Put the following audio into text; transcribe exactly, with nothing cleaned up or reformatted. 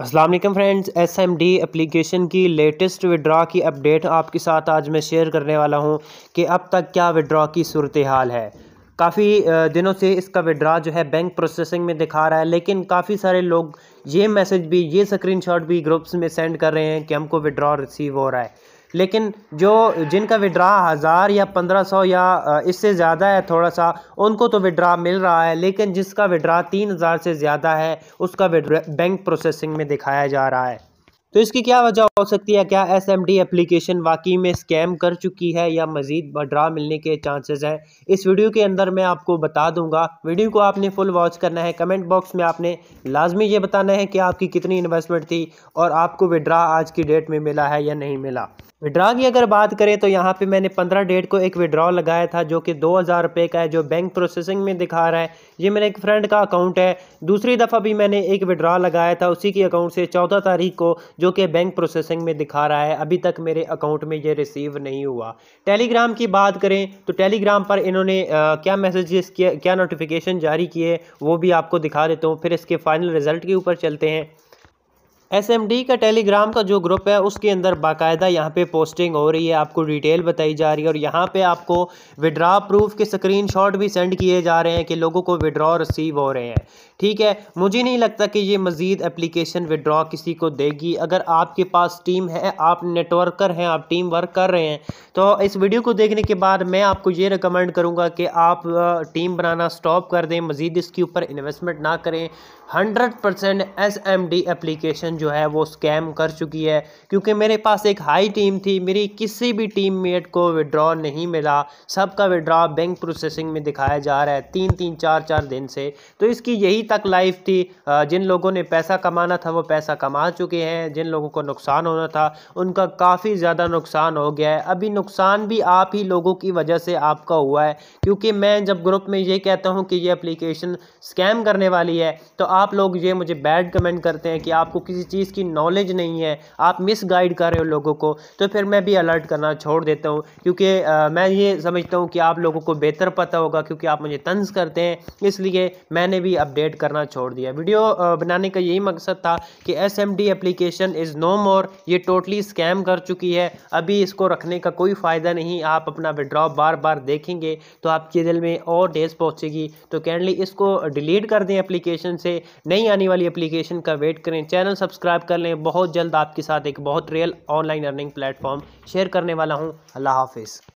अस्सलाम वालेकुम friends, S M D application की लेटेस्ट विड्रॉ की अपडेट आपके साथ आज मैं शेयर करने वाला हूं कि अब तक क्या विड्रॉ की सूरत हाल है। काफ़ी दिनों से इसका विड्रॉ जो है बैंक प्रोसेसिंग में दिखा रहा है, लेकिन काफ़ी सारे लोग ये मैसेज भी, ये स्क्रीनशॉट भी ग्रुप्स में सेंड कर रहे हैं कि हमको विड्रॉ रिसीव हो रहा है। लेकिन जो जिनका विड्रॉ हज़ार या पंद्रह सौ या इससे ज़्यादा है थोड़ा सा, उनको तो विड्रॉ मिल रहा है, लेकिन जिसका विड्रॉ तीन हज़ार से ज़्यादा है उसका विड्रॉ बैंक प्रोसेसिंग में दिखाया जा रहा है। तो इसकी क्या वजह हो सकती है? क्या एस एम डी एप्लीकेशन वाकई में स्कैम कर चुकी है या मज़ीद विड्रॉ मिलने के चांसेस हैं? इस वीडियो के अंदर मैं आपको बता दूंगा। वीडियो को आपने फुल वॉच करना है। कमेंट बॉक्स में आपने लाजमी ये बताना है कि आपकी कितनी इन्वेस्टमेंट थी और आपको विड्रॉ आज की डेट में मिला है या नहीं मिला। विड्रॉ की अगर बात करें तो यहाँ पे मैंने पंद्रह डेट को एक विड्रॉ लगाया था जो कि दो हज़ार रुपये का है, जो बैंक प्रोसेसिंग में दिखा रहा है। ये मेरे एक फ्रेंड का अकाउंट है। दूसरी दफ़ा भी मैंने एक विड्रॉ लगाया था उसी के अकाउंट से चौदह तारीख को, जो कि बैंक प्रोसेसिंग में दिखा रहा है। अभी तक मेरे अकाउंट में ये रिसीव नहीं हुआ। टेलीग्राम की बात करें तो टेलीग्राम पर इन्होंने आ, क्या मैसेजेस किए, क्या नोटिफिकेशन जारी किए, वो भी आपको दिखा देता हूँ। फिर इसके फाइनल रिज़ल्ट के ऊपर चलते हैं। एसएमडी का टेलीग्राम का जो ग्रुप है उसके अंदर बाकायदा यहाँ पे पोस्टिंग हो रही है, आपको डिटेल बताई जा रही है और यहाँ पे आपको विड्रॉ प्रूफ के स्क्रीनशॉट भी सेंड किए जा रहे हैं कि लोगों को विड्रॉ रिसीव हो रहे हैं। ठीक है, मुझे नहीं लगता कि ये मज़ीद एप्लीकेशन विड्रॉ किसी को देगी। अगर आपके पास टीम है, आप नेटवर्कर हैं, आप टीम वर्क कर रहे हैं, तो इस वीडियो को देखने के बाद मैं आपको ये रिकमेंड करूँगा कि आप टीम बनाना स्टॉप कर दें, मज़ीद इसके ऊपर इन्वेस्टमेंट ना करें। Hundred percent S M D application जो है वो स्कैम कर चुकी है, क्योंकि मेरे पास एक हाई टीम थी, मेरी किसी भी टीममेट को विड्रॉ नहीं मिला। सबका विड्रॉ बैंक प्रोसेसिंग में दिखाया जा रहा है तीन तीन चार चार दिन से। तो इसकी यही तक लाइफ थी। जिन लोगों ने पैसा कमाना था वो पैसा कमा चुके हैं, जिन लोगों को नुकसान होना था उनका काफ़ी ज़्यादा नुकसान हो गया है। अभी नुकसान भी आप ही लोगों की वजह से आपका हुआ है, क्योंकि मैं जब ग्रुप में ये कहता हूँ कि ये एप्लीकेशन स्कैम करने वाली है तो आप लोग ये मुझे बैड कमेंट करते हैं कि आपको किसी चीज़ की नॉलेज नहीं है, आप मिस गाइड कर रहे हो लोगों को। तो फिर मैं भी अलर्ट करना छोड़ देता हूँ, क्योंकि मैं ये समझता हूँ कि आप लोगों को बेहतर पता होगा, क्योंकि आप मुझे तंज करते हैं, इसलिए मैंने भी अपडेट करना छोड़ दिया। वीडियो आ, बनाने का यही मकसद था कि S M D application is no more, ये टोटली स्कैम कर चुकी है। अभी इसको रखने का कोई फ़ायदा नहीं। आप अपना विड्रॉ बार बार देखेंगे तो आपके दिल में और डेज पहुँचेगी। तो कैंडली इसको डिलीट कर दें एप्लीकेशन से, नई आने वाली एप्लीकेशन का वेट करें। चैनल सब्सक्राइब कर लें। बहुत जल्द आपके साथ एक बहुत real online earning platform share करने वाला हूं। अल्लाह हाफिज़।